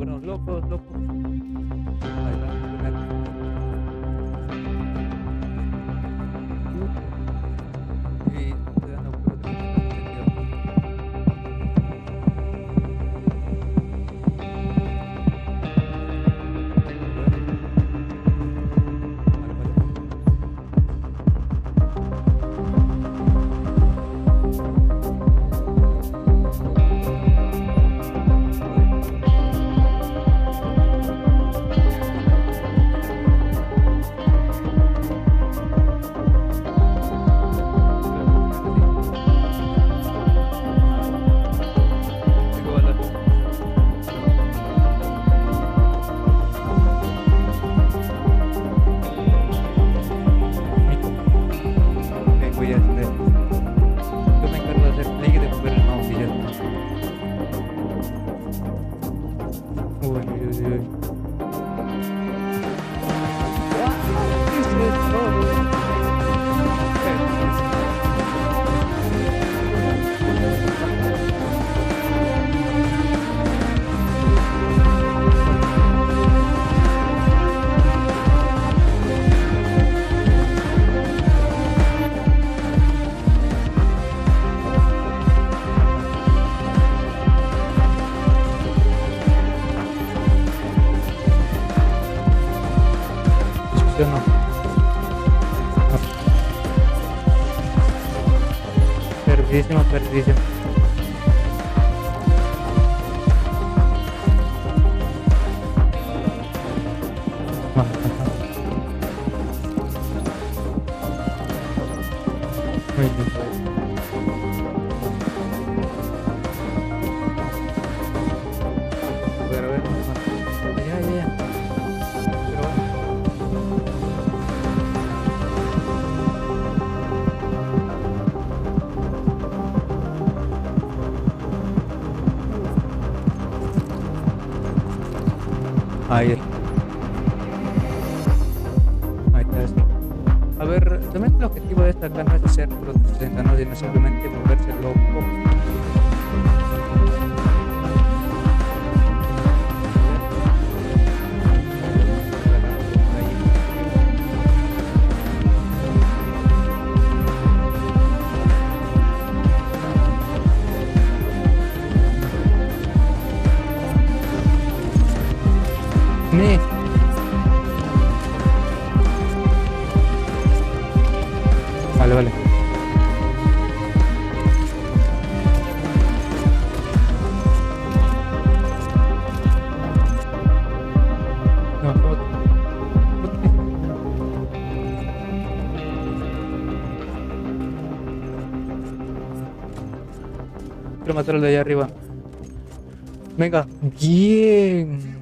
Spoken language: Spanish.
volvernos locos, locos. Ahí va, видим. Ahí está esto. A ver, también el objetivo de esta canal es ser protestante, ¿no? Sino simplemente volverse loco. Vale. No, quiero matarlo de allá arriba. Venga, bien.